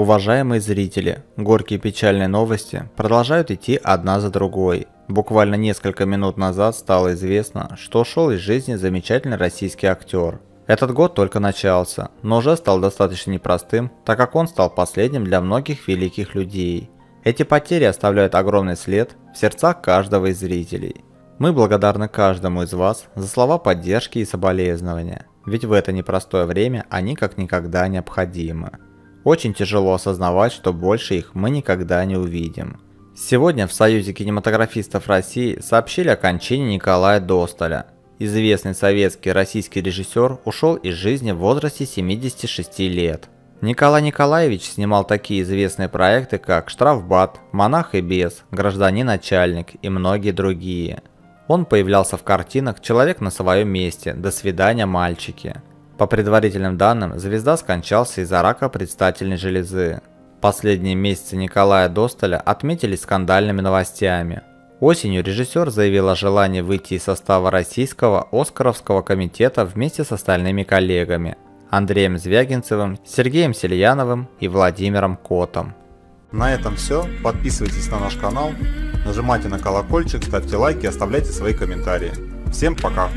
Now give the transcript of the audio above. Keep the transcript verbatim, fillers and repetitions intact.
Уважаемые зрители, горькие печальные новости продолжают идти одна за другой. Буквально несколько минут назад стало известно, что ушел из жизни замечательный российский актер. Этот год только начался, но уже стал достаточно непростым, так как он стал последним для многих великих людей. Эти потери оставляют огромный след в сердцах каждого из зрителей. Мы благодарны каждому из вас за слова поддержки и соболезнования, ведь в это непростое время они как никогда необходимы. Очень тяжело осознавать, что больше их мы никогда не увидим. Сегодня в Союзе кинематографистов России сообщили о кончине Николая Досталя. Известный советский российский режиссер ушел из жизни в возрасте семидесяти шести лет. Николай Николаевич снимал такие известные проекты, как «Штрафбат», «Монах и бес», «Гражданин начальник» и многие другие. Он появлялся в картинах «Человек на своем месте», «До свидания, мальчики». По предварительным данным, звезда скончался из-за рака предстательной железы. Последние месяцы Николая Досталя отметились скандальными новостями. Осенью режиссер заявил о желании выйти из состава российского Оскаровского комитета вместе с остальными коллегами – Андреем Звягинцевым, Сергеем Сельяновым и Владимиром Котом. На этом все. Подписывайтесь на наш канал, нажимайте на колокольчик, ставьте лайки, оставляйте свои комментарии. Всем пока!